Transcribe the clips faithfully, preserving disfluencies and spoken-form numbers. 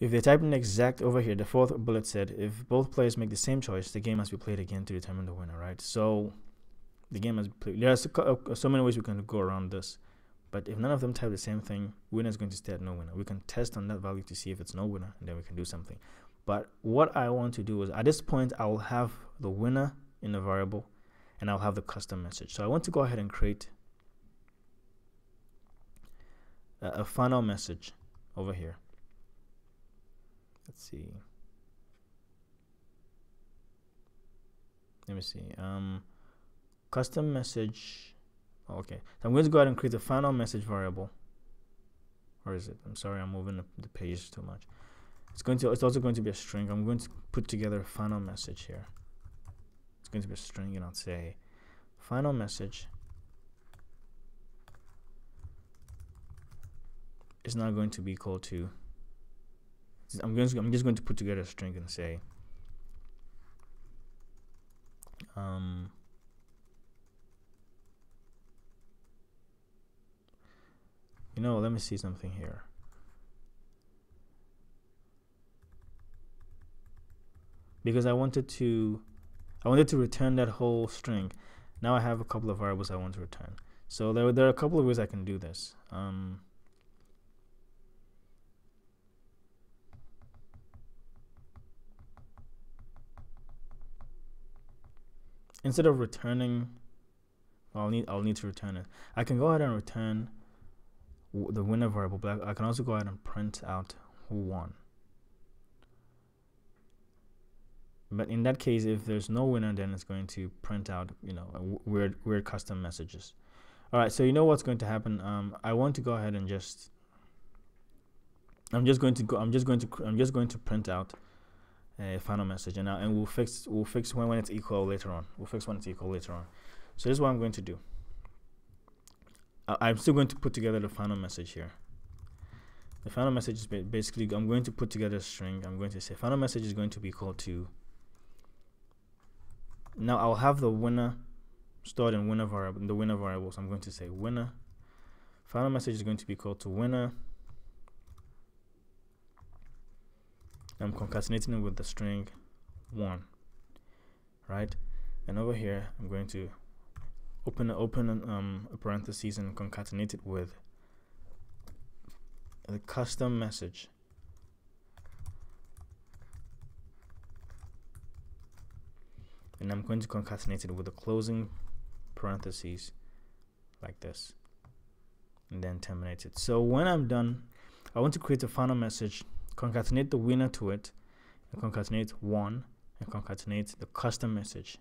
If they typed in exact over here, the fourth bullet said, if both players make the same choice, the game must be played again to determine the winner, right? So the game must be played. There's so many ways we can go around this. But if none of them type the same thing, winner is going to stay at no winner. We can test on that value to see if it's no winner, and then we can do something. But what I want to do is, at this point, I will have the winner in the variable, and I'll have the custom message. So I want to go ahead and create a, a final message over here. Let's see. Let me see. Um, custom message. Okay, so I'm going to go ahead and create the final message variable. Or is it? I'm sorry, I'm moving the, the page too much. It's going to. It's also going to be a string. I'm going to put together a final message here. It's going to be a string, and I'll say final message is not going to be equal to. I'm going. To, I'm just going to put together a string and say. Um. You know, let me see something here. Because I wanted to I wanted to return that whole string. Now I have a couple of variables I want to return. So there, there are a couple of ways I can do this. Um, instead of returning, well, I'll need I'll need to return it. I can go ahead and return the winner variable, but I can also go ahead and print out who won. But in that case, if there's no winner, then it's going to print out, you know, weird, weird custom messages. All right, so you know what's going to happen. Um, I want to go ahead and just. I'm just going to go. I'm just going to. I'm just going to print out a final message, and uh, and we'll fix. We'll fix when when it's equal later on. We'll fix when it's equal later on. So this is what I'm going to do. I'm still going to put together the final message here. The final message is basically, I'm going to put together a string. I'm going to say final message is going to be equal to. Now I'll have the winner stored in winner variable, in the winner variable. So I'm going to say winner. Final message is going to be equal to winner. I'm concatenating it with the string one, right? And over here, I'm going to open open um, a parentheses and concatenate it with the custom message. And I'm going to concatenate it with the closing parentheses like this, and then terminate it. So when I'm done, I want to create a final message, concatenate the winner to it, and concatenate one, and concatenate the custom message.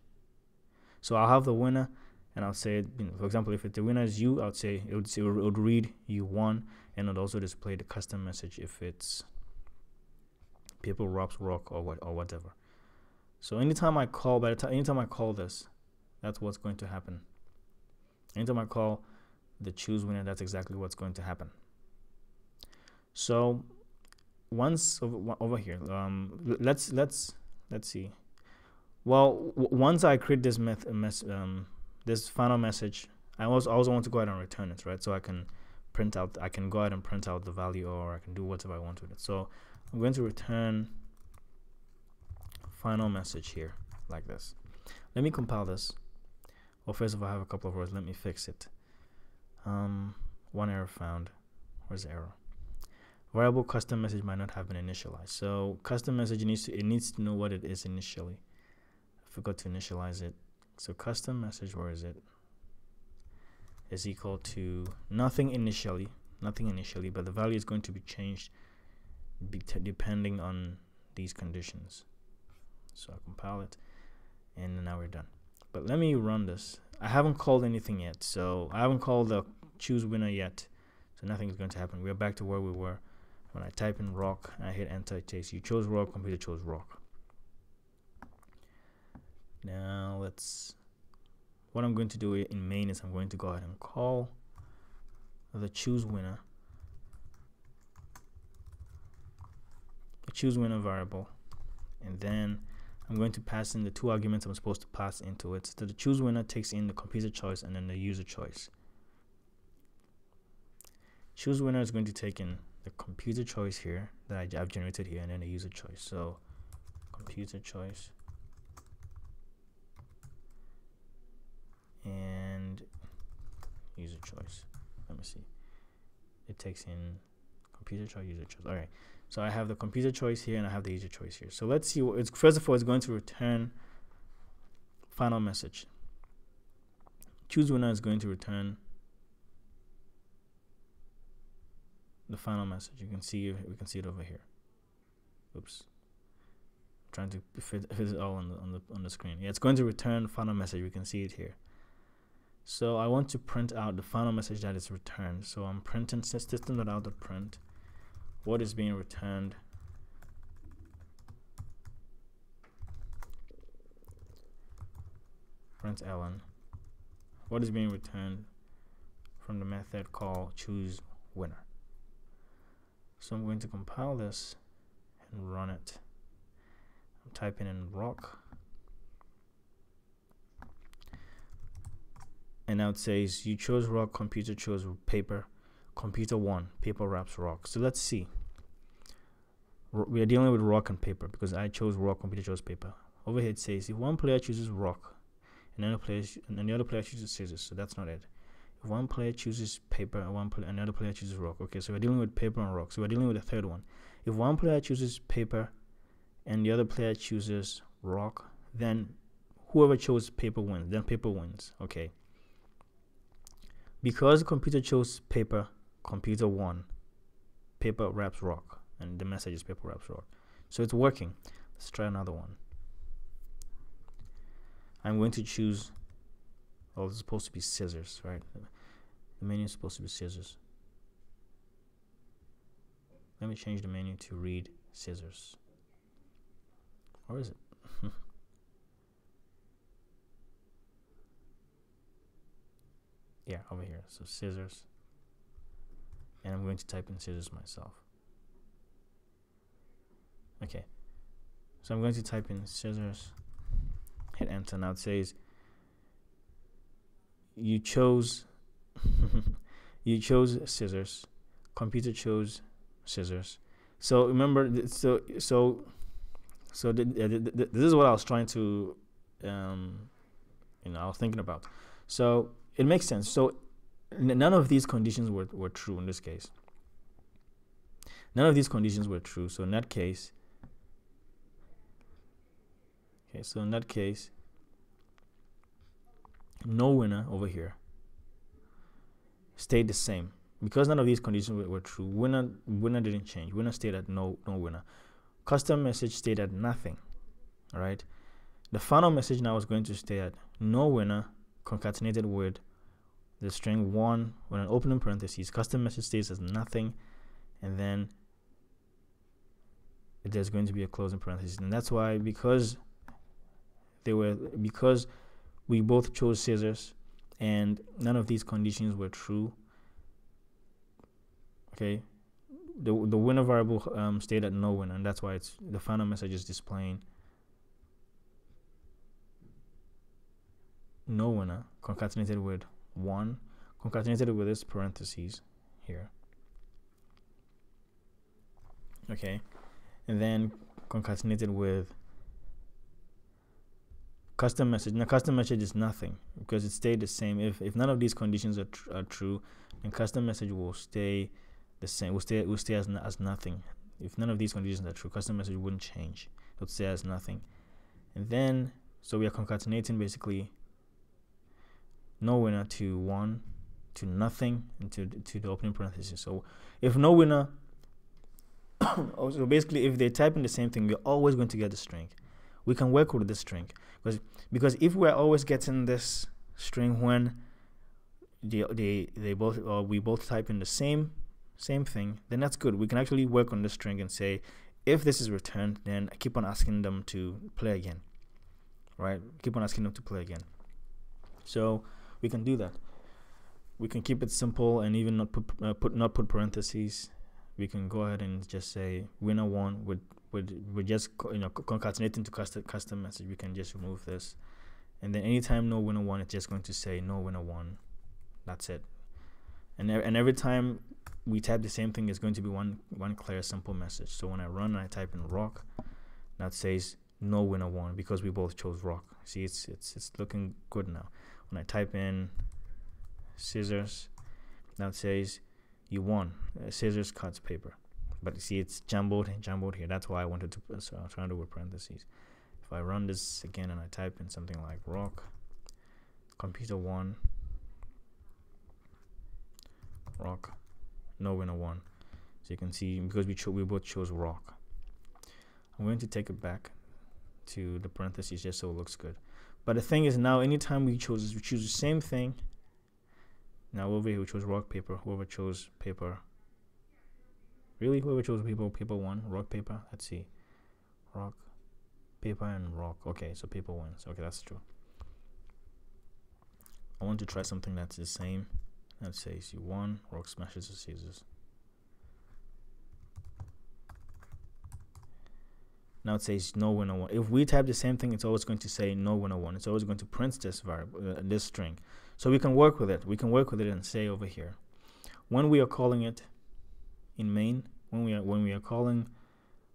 So I'll have the winner, and I'll say, you know, for example, if the winner is you, I'll say it would, say, it would read you won, and it would also display the custom message if it's people robs rock or what or whatever. So anytime I call, by the time anytime I call this, that's what's going to happen. Anytime I call the choose winner, that's exactly what's going to happen. So once over, over here, um, let's let's let's see. Well, w once I create this meth mess. Um, This final message, I also also want to go ahead and return it, right? So I can print out, I can go ahead and print out the value, or I can do whatever I want with it. So I'm going to return final message here, like this. Let me compile this. Well, first of all, I have a couple of errors. Let me fix it. Um, one error found. Where's the error? Variable custom message might not have been initialized. So custom message needs to it needs to know what it is initially. I forgot to initialize it. So custom message, where is it? Is equal to nothing initially, nothing initially, but the value is going to be changed be depending on these conditions. So I'll compile it, and now we're done. But let me run this. I haven't called anything yet, so I haven't called the choose winner yet, so nothing's going to happen. We're back to where we were when I type in rock and I hit enter. It takes you chose rock, computer chose rock. Now let's, what I'm going to do in main is I'm going to go ahead and call the choose winner, the choose winner variable, and then I'm going to pass in the two arguments I'm supposed to pass into it. So the choose winner takes in the computer choice and then the user choice. Choose winner is going to take in the computer choice here that I, I've generated here, and then the user choice. So computer choice, and user choice. Let me see. It takes in computer choice, user choice. All right. So I have the computer choice here, and I have the user choice here. So let's see. What it's, first of all, it's going to return final message. Choose winner is going to return the final message. You can see, we can see it over here. Oops. I'm trying to fit, fit it all on the, on the on the screen. Yeah, it's going to return final message. We can see it here. So I want to print out the final message that is returned. So I'm printing system dot out dot print what is being returned print Ellen. What is being returned from the method call choose winner. So I'm going to compile this and run it. I'm typing in rock. And now it says you chose rock, computer chose paper, computer won, paper wraps rock. So let's see. R we are dealing with rock and paper because I chose rock, computer chose paper. Over here it says if one player chooses rock, and another player and another player chooses scissors, so that's not it. If one player chooses paper and one player another player chooses rock. Okay, so we're dealing with paper and rock. So we're dealing with the third one. If one player chooses paper and the other player chooses rock, then whoever chose paper wins. Then paper wins. Okay. Because the computer chose paper, computer won. Paper wraps rock, and the message is paper wraps rock. So it's working. Let's try another one. I'm going to choose. Oh, it's supposed to be scissors, right? The menu is supposed to be scissors. Let me change the menu to read scissors. Or is it? Yeah, over here. So scissors. And I'm going to type in scissors myself. Okay. So I'm going to type in scissors. Hit enter. Now it says you chose you chose scissors. Computer chose scissors. So remember, so so so the, the, the, the, this is what I was trying to, um, you know, I was thinking about. So it makes sense. So none of these conditions were were true in this case. None of these conditions were true. So in that case. Okay, so in that case, no winner over here stayed the same because none of these conditions were, were true. Winner, winner didn't change. Winner stayed at no, no winner. Custom message stayed at nothing. All right. The final message now is going to stay at no winner, concatenated with the string one with an opening parentheses. Custom message stays as nothing, and then there's going to be a closing parenthesis, and that's why because. They were because we both chose scissors and none of these conditions were true. Okay, the the winner variable um, stayed at no winner, and that's why it's the final message is displaying no winner concatenated with one concatenated with this parentheses here. Okay, and then concatenated with custom message. Now custom message is nothing because it stayed the same. If if none of these conditions are, tr are true, then custom message will stay the same. Will stay will stay as as nothing. If none of these conditions are true, custom message wouldn't change. It would stay as nothing. And then so we are concatenating basically no winner to one, to nothing, and to to the opening parenthesis. So if no winner, so basically if they type in the same thing, we're always going to get the string. We can work with this string because because if we're always getting this string when they they, they both or we both type in the same same thing, then that's good. We can actually work on this string and say if this is returned, then I keep on asking them to play again, right? Keep on asking them to play again. So we can do that. We can keep it simple and even not put, uh, put not put parentheses. We can go ahead and just say winner one with. We're just you know concatenating to custom custom message. We can just remove this, and then anytime no winner one, it's just going to say no winner one. That's it. And and every time we type the same thing, is going to be one one clear simple message. So when I run and I type in rock, that says no winner won because we both chose rock. See, it's it's it's looking good now. When I type in scissors, that says you won. Uh, scissors cuts paper. But you see, it's jumbled and jumbled here. That's why I wanted to. So I'm trying to do with parentheses. If I run this again and I type in something like rock, computer won, rock, no winner won. So you can see because we cho we both chose rock. I'm going to take it back to the parentheses just so it looks good. But the thing is now, anytime we choose, we choose the same thing. Now over here we chose rock paper. Whoever chose paper. Really, whoever chose paper, paper won. Rock paper. Let's see, rock, paper, and rock. Okay, so paper wins. Okay, that's true. I want to try something that's the same. That says you won. Rock smashes the scissors. Now it says no winner won. If we type the same thing, it's always going to say no winner won. It's always going to print this variable, uh, this string. So we can work with it. We can work with it and say over here, when we are calling it in main, when we are when we are calling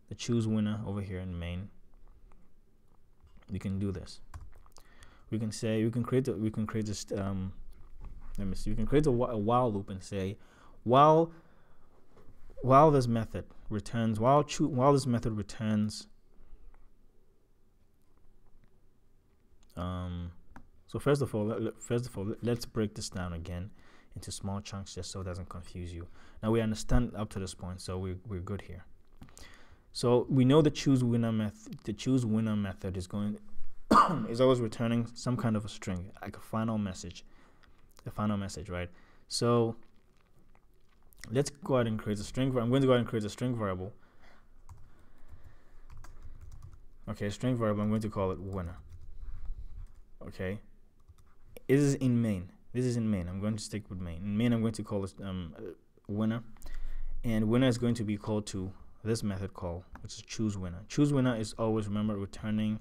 the choose winner over here in main, we can do this. We can say we can create a, we can create this. Um, let me see. We can create a, a while loop and say while while this method returns while cho while this method returns. Um, so first of all, let, first of all, let's break this down again into small chunks just so it doesn't confuse you. Now we understand up to this point, so we, we're good here. So we know the choose winner method. The choose winner method is going is always returning some kind of a string, like a final message, a final message, right? So let's go ahead and create a string. I'm going to go ahead and create a string variable. Okay, string variable. I'm going to call it winner. Okay, this is in main. This is in main. I'm going to stick with main. In main, I'm going to call this um, winner, and winner is going to be called to this method call, which is choose winner. Choose winner is always, remember, returning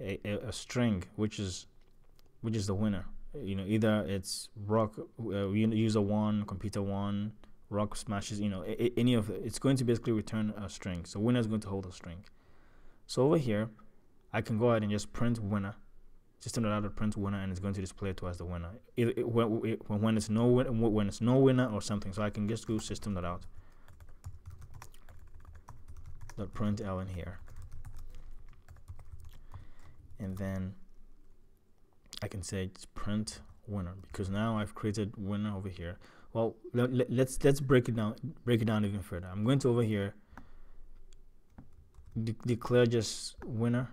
a, a, a string, which is which is the winner. You know, either it's rock, uh, user one, computer one, rock smashes. You know, a, a, any of the, it's going to basically return a string. So winner is going to hold a string. So over here, I can go ahead and just print winner. System.out.print winner, and it's going to display it to us the winner. It, it, when, it, when it's no win, when it's no winner or something. So I can just go system.out. Dot print L in here, and then I can say it's print winner because now I've created winner over here. Well, let, let, let's let's break it down, break it down even further. I'm going to over here de declare just winner.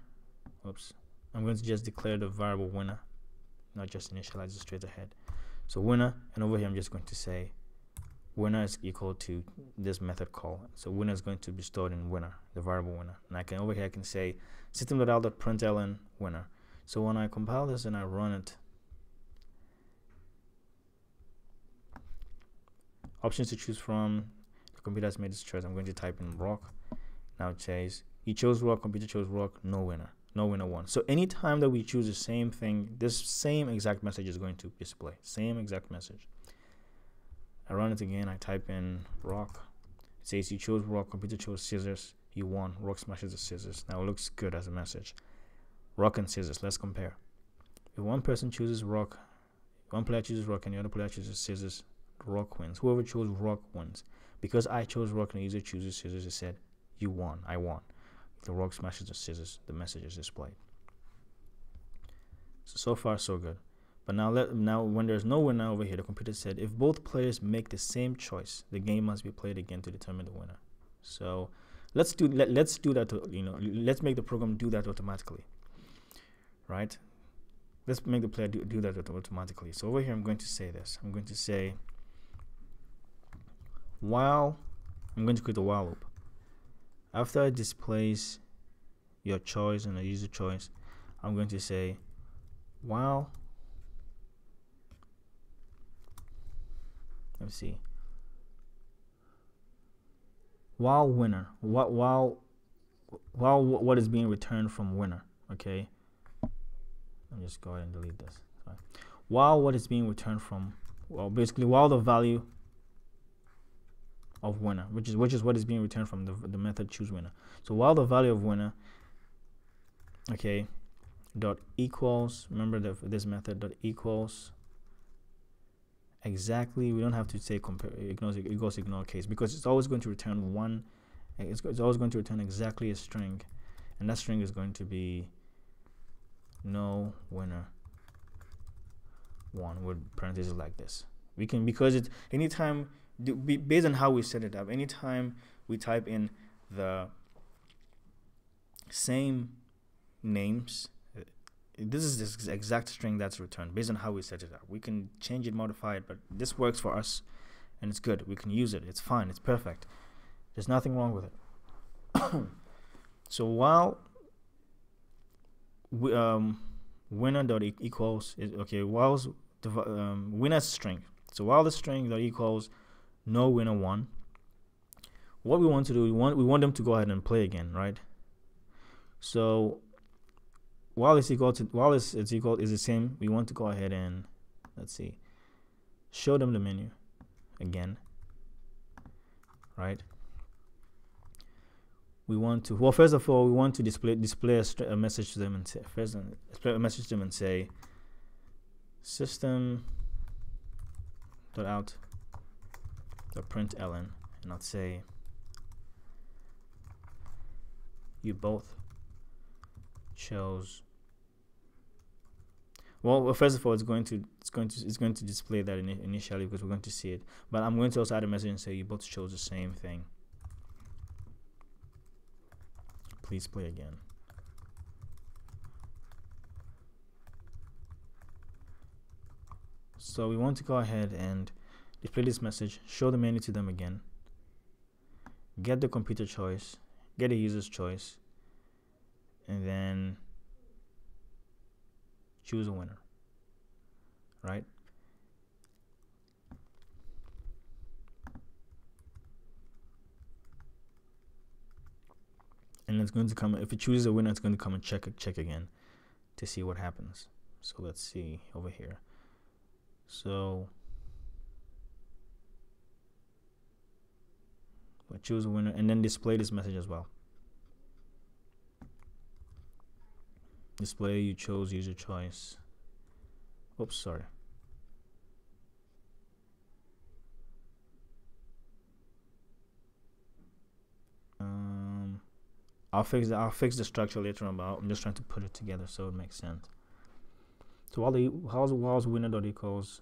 Oops. I'm going to just declare the variable winner, not just initialize it straight ahead. So winner, and over here I'm just going to say winner is equal to this method call. So winner is going to be stored in winner, the variable winner. And I can over here I can say system.out.println winner. So when I compile this and I run it, options to choose from. The computer has made this choice. I'm going to type in rock. Now it says you chose rock, computer chose rock, no winner. No winner won. So anytime that we choose the same thing, this same exact message is going to display. Same exact message. I run it again. I type in rock. It says you chose rock. Computer chose scissors. You won. Rock smashes the scissors. Now it looks good as a message. Rock and scissors. Let's compare. If one person chooses rock, one player chooses rock, and the other player chooses scissors, rock wins. Whoever chose rock wins. Because I chose rock and the user chooses scissors, it said you won. I won. The rock smashes the scissors, the message is displayed. So, so far so good. But now let now when there's no winner over here, the computer said if both players make the same choice, the game must be played again to determine the winner. So let's do let, let's do that to, you know, let's make the program do that automatically. Right? Let's make the player do, do that automatically. So over here I'm going to say this. I'm going to say while I'm going to create a while loop. After it displays your choice and the user choice, I'm going to say while, let's see, while winner, what while while what is being returned from winner. Okay, let me just go ahead and delete this. Sorry. While what is being returned from, well, basically while the value of winner, which is which is what is being returned from the, the method choose winner. So while the value of winner, okay, dot equals, remember the, this method dot equals exactly, we don't have to say compare ignores equals ignore case, because it's always going to return one, it's, it's always going to return exactly a string, and that string is going to be no winner one with parentheses like this. We can, because it anytime based on how we set it up, anytime we type in the same names, this is this exact string that's returned based on how we set it up. We can change it, modify it, but this works for us and it's good. We can use it, it's fine, it's perfect, there's nothing wrong with it. So while we, um winner dot equals is okay, while the um, winner string, so while the string dot equals no winner one, what we want to do, we want we want them to go ahead and play again, right? So while it's equal to, while it's, it's equal is the same, we want to go ahead and let's see, show them the menu again, right? We want to, well, first of all, we want to display display a, a message to them and say, first display a message to them and say system dot out dot println, and I'll say you both chose. Well, first of all, it's going to it's going to it's going to display that in, initially because we're going to see it. But I'm going to also add a message and say you both chose the same thing. Please play again. So we want to go ahead and display this message, show the menu to them again, get the computer choice, get the user's choice, and then choose a winner, right? And it's going to come, if it chooses a winner, it's going to come and check check again to see what happens. So let's see over here. So we'll choose a winner and then display this message as well. Display you chose user choice. Oops, sorry. Um, I'll fix the, I'll fix the structure later on, but I'm just trying to put it together so it makes sense. So while the while while winner dot equals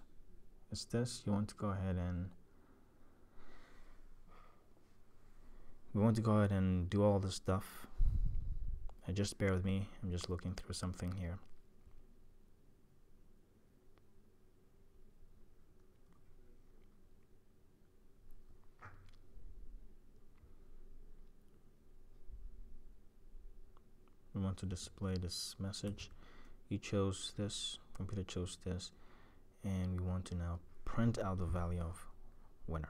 is this, you want to go ahead and we want to go ahead and do all this stuff. And just bear with me, I'm just looking through something here. We want to display this message. You chose this, computer chose this, and we want to now print out the value of winner.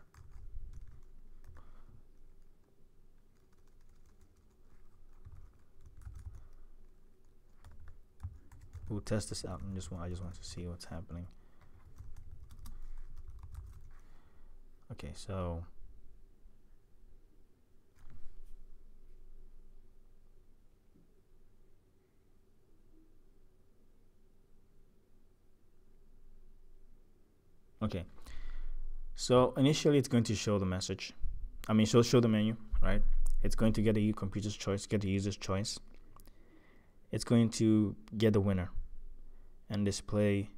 We'll test this out and just want, I just want to see what's happening. Okay, so okay, so initially it's going to show the message. I mean, show show the menu, right? It's going to get a computer's choice, get the user's choice. It's going to get the winner and display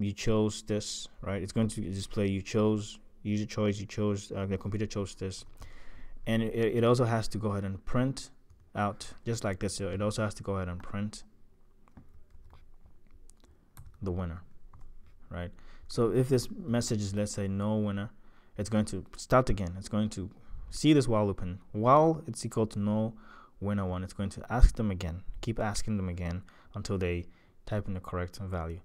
you chose this, right? It's going to display you chose user choice, you chose uh, the computer chose this, and it, it also has to go ahead and print out just like this. So it also has to go ahead and print the winner, right? So if this message is, let's say, no winner, it's going to start again. It's going to see this while loop, and while it's equal to no winner one, it's going to ask them again, keep asking them again until they type in the correct value.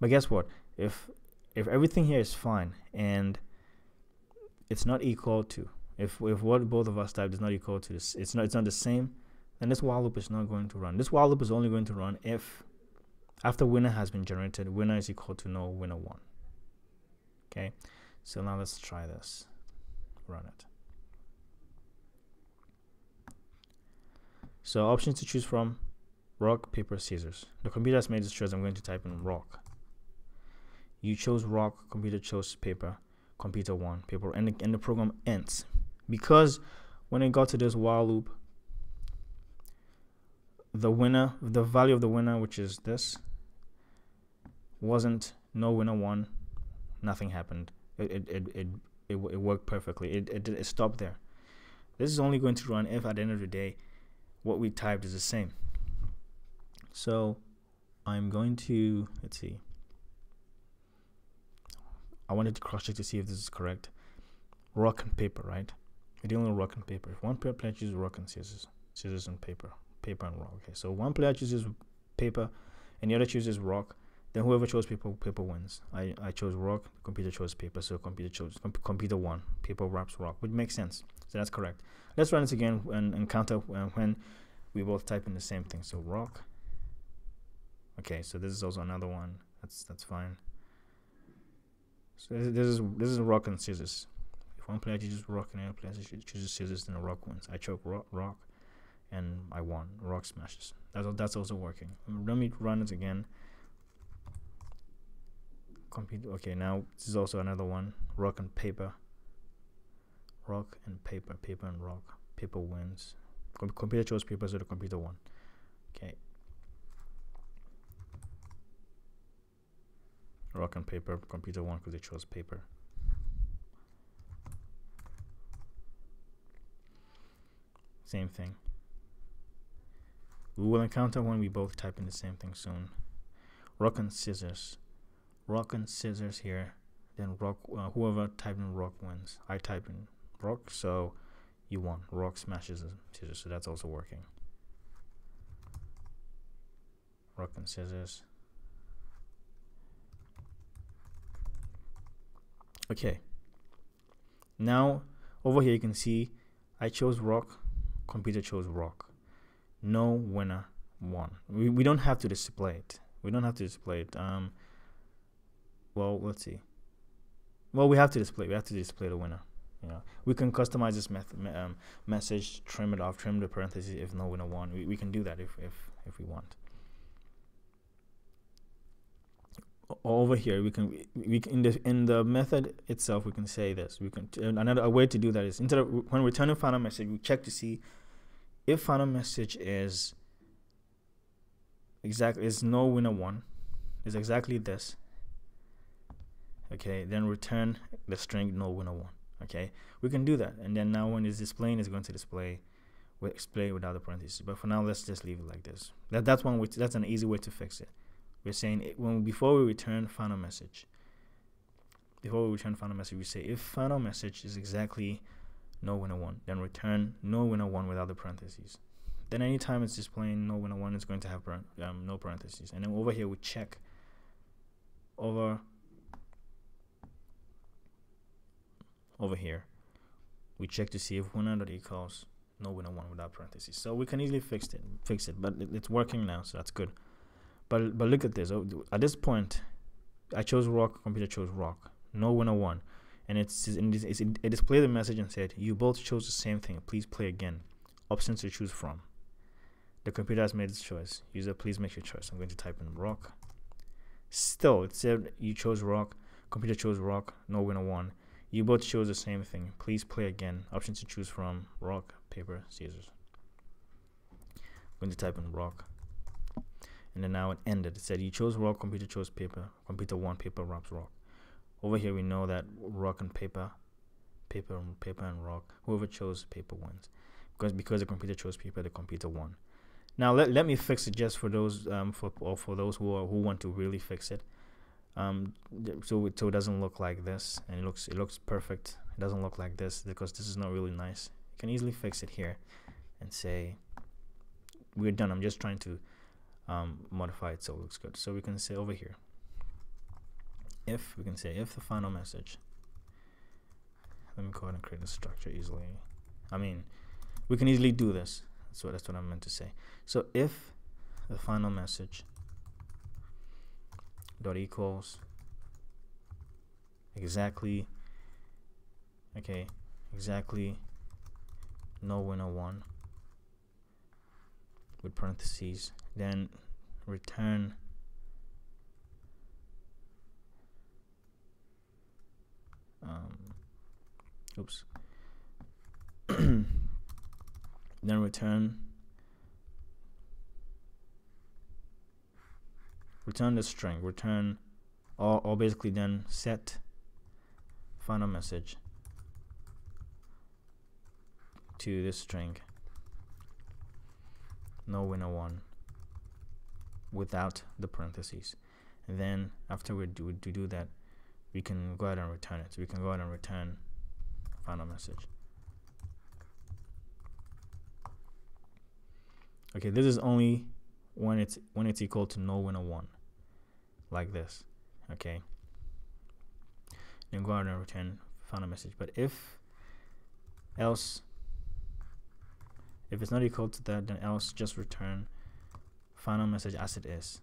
But guess what, if if everything here is fine and it's not equal to, if, if what both of us typed is not equal to this, it's not it's not the same, then this while loop is not going to run. This while loop is only going to run if after winner has been generated, winner is equal to no winner one. Okay, So now let's try this. Run it. So options to choose from: rock, paper, scissors. The computer has made this choice. I'm going to type in rock. You chose rock, computer chose paper, computer won, paper, and the, and the program ends. Because when it got to this while loop, the winner, the value of the winner, which is this, wasn't, no winner won, nothing happened. It, it, it, it, it, it worked perfectly. It, it, it stopped there. This is only going to run if at the end of the day, what we typed is the same. So I'm going to, let's see. I wanted to cross-check to see if this is correct. Rock and paper, right? We're dealing with rock and paper. If one player chooses rock and scissors, scissors and paper, paper and rock. Okay, so one player chooses paper, and the other chooses rock. Then whoever chose paper, paper wins. I I chose rock. Computer chose paper, so computer chose com computer won. Paper wraps rock, which makes sense. So that's correct. Let's run this again and, and counter when we both type in the same thing. So rock. Okay, so this is also another one. That's that's fine. So this is this is rock and scissors. If one player chooses rock and the other player chooses scissors, then the rock wins. I chose rock, rock, and I won. Rock smashes. That's that's also working. Let me run it again. Computer. Okay, now this is also another one. Rock and paper. Rock and paper. Paper and rock. Paper wins. Com computer chose paper, so the computer won. Okay. Rock and paper, computer one because they chose paper. Same thing. We will encounter when we both type in the same thing soon. Rock and scissors. Rock and scissors here. Then rock. Uh, whoever typed in rock wins. I type in rock, so you won. Rock smashes the scissors, so that's also working. Rock and scissors. Okay, now over here you can see I chose rock, computer chose rock. No winner won. We, we don't have to display it. We don't have to display it. Um, well, let's see. Well, we have to display. We have to display the winner. You know, we can customize this method, um, message, trim it off, trim the parentheses if no winner won. We, we can do that if, if, if we want. Over here we can we, we in the in the method itself we can say this. We can another a way to do that is instead of when returning final message we check to see if final message is exactly is no winner one is exactly this. Okay, then return the string no winner one. Okay, we can do that, and then now when it's displaying it's going to display with display without the parentheses. But for now let's just leave it like this. That that's one way to, that's an easy way to fix it. We're saying it when before we return final message. Before we return final message, we say if final message is exactly no winner one, then return no winner one without the parentheses. Then anytime it's displaying no winner one, it's going to have um, no parentheses. And then over here we check over over here. We check to see if winner dot equals no winner one without parentheses. So we can easily fix it, fix it. But it, it's working now, so that's good. But but look at this. Oh, at this point, I chose rock. Computer chose rock. No winner won, and it's, it's, it's it displayed the message and said you both chose the same thing. Please play again. Options to choose from. The computer has made its choice. User, please make your choice. I'm going to type in rock. Still, it said you chose rock. Computer chose rock. No winner won. You both chose the same thing. Please play again. Options to choose from: rock, paper, scissors. I'm going to type in rock. And then now it ended. It said you chose rock, computer chose paper, computer won, paper wraps rock. Over here we know that rock and paper, paper and paper and rock. Whoever chose paper wins, because because the computer chose paper, the computer won. Now let let me fix it just for those um for or for those who are, who want to really fix it, um so it, so it doesn't look like this and it looks it looks perfect. It doesn't look like this because this is not really nice. You can easily fix it here, and say we're done. I'm just trying to. Um, modify it so it looks good. So we can say over here, if we can say if the final message, let me go ahead and create a structure easily. I mean, we can easily do this. So that's what I meant to say. So if the final message dot equals exactly Okay, exactly no winner one with parentheses, then return um oops then return return the string, return or, or basically then set final message to this string no winner one without the parentheses, and then after we do, we do that, we can go ahead and return it. So we can go ahead and return final message. Okay, this is only when it's when it's equal to no winner one, like this. Okay, then go ahead and return final message. But if else, if it's not equal to that, then else just return final message as it is.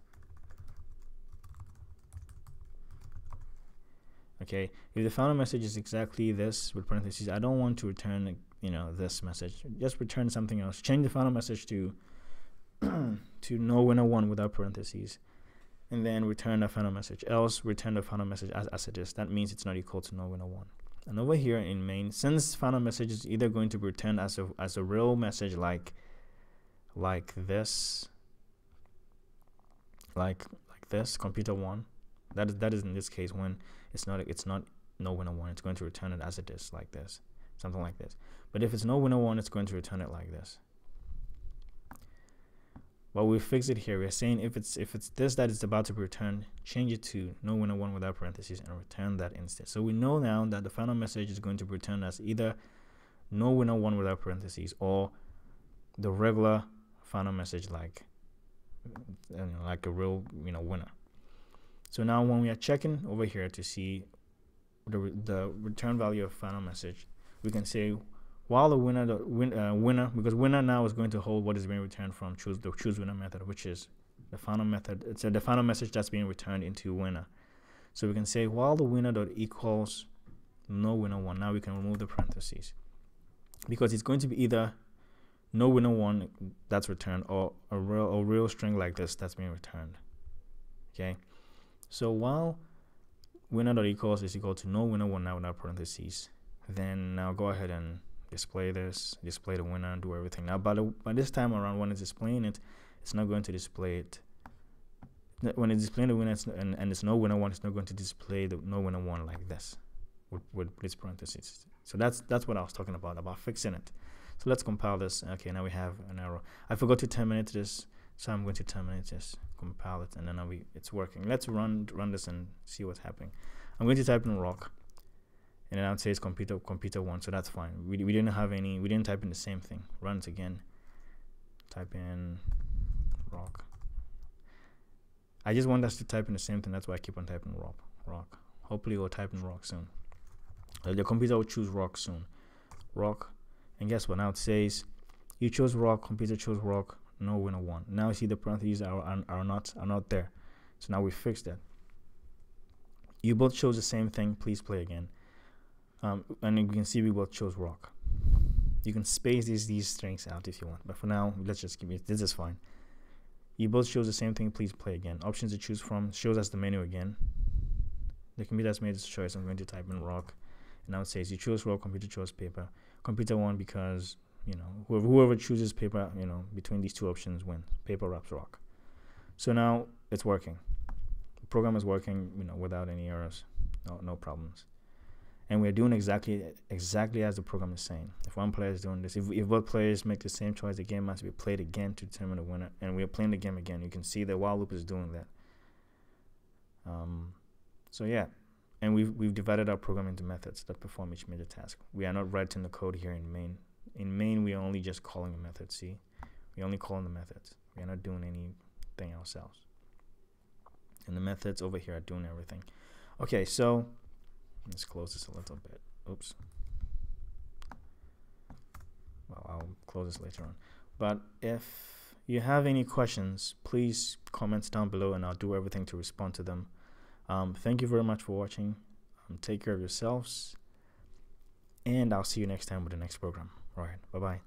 Okay, if the final message is exactly this with parentheses, I don't want to return, you know, this message. Just return something else. Change the final message to to no winner one without parentheses, and then return the final message. Else return the final message as, as it is. That means it's not equal to no winner one. And over here in main, since final message is either going to be returned as a as a real message like like this, like like this computer one, that is that is in this case when it's not it's not no winner one, it's going to return it as it is, like this, something like this. But if it's no winner one, it's going to return it like this. Well, we fix it here. We're saying if it's if it's this that is about to be returned, change it to no winner one without parentheses and return that instead. So we know now that the final message is going to be returned as either no winner one without parentheses or the regular final message like you know, like a real you know winner. So now when we are checking over here to see the re the return value of final message, we can say, while the winner, the win, uh, winner, because winner now is going to hold what is being returned from choose the choose winner method, which is the final method. It's uh, the final message that's being returned into winner. So we can say while the winner dot equals no winner one. Now we can remove the parentheses because it's going to be either no winner one that's returned or a real a real string like this that's being returned. Okay. So while winner dot equals is equal to no winner one now without parentheses, then now go ahead and display this, display the winner, and do everything. Now, by, the, by this time around, when it's displaying it, it's not going to display it. When it's displaying the winner it's not, and, and it's no winner one, it's not going to display the no winner one like this with, with this parentheses. So that's that's what I was talking about, about fixing it. So let's compile this. Okay, now we have an error. I forgot to terminate this, so I'm going to terminate this, compile it, and then now we, it's working. Let's run run this and see what's happening. I'm going to type in rock. And then I would say it's computer computer one, so that's fine. We we didn't have any. We didn't type in the same thing. Run it again. Type in rock. I just want us to type in the same thing. That's why I keep on typing rock. Rock. Hopefully we'll type in rock soon. Uh, the computer will choose rock soon. Rock. And guess what? Now it says you chose rock. Computer chose rock. No winner one. Now you see the parentheses are are, are not are not there. So now we fixed that. You both chose the same thing. Please play again. Um, and you can see we both chose rock. You can space these these strings out if you want, but for now let's just keep it. This is fine. You both chose the same thing. Please play again. Options to choose from shows us the menu again. The computer has made its choice. I'm going to type in rock, and now it says you chose rock. Computer chose paper. Computer won because you know whoever whoever chooses paper, you know, between these two options wins. Paper wraps rock. So now it's working. The program is working, you know, without any errors, no no problems. And we're doing exactly exactly as the program is saying. If one player is doing this, if, if both players make the same choice, the game must be played again to determine the winner. And we're playing the game again. You can see the while loop is doing that. Um, so yeah, and we've we've divided our program into methods that perform each major task. We are not writing the code here in main. In main, we are only just calling a method. See, we only calling the methods. We are not doing anything ourselves. And the methods over here are doing everything. Okay, so. Let's close this a little bit. Oops. Well, I'll close this later on. But if you have any questions, please comment down below and I'll do everything to respond to them. Um, thank you very much for watching. Um, take care of yourselves. and I'll see you next time with the next program. All right, bye-bye.